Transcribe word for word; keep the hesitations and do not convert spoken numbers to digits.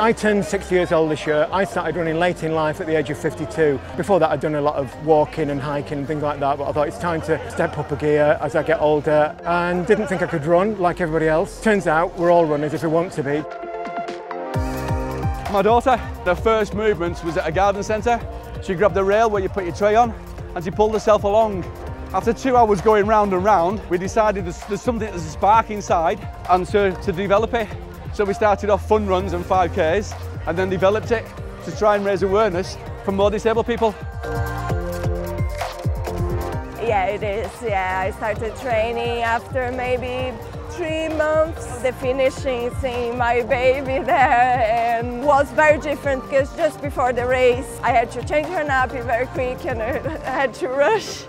I turned sixty years old this year. I started running late in life at the age of fifty-two. Before that, I'd done a lot of walking and hiking and things like that, but I thought it's time to step up a gear as I get older, and didn't think I could run like everybody else. Turns out we're all runners if we want to be. My daughter, her first movement was at a garden centre. She grabbed the rail where you put your tray on and she pulled herself along. After two hours going round and round, we decided there's, there's something, there's a spark inside, and to, to develop it. So we started off fun runs and five Ks and then developed it to try and raise awareness for more disabled people. Yeah, it is. Yeah, I started training after maybe three months. The finishing, seeing my baby there, and was very different because just before the race I had to change her nappy very quick and I had to rush.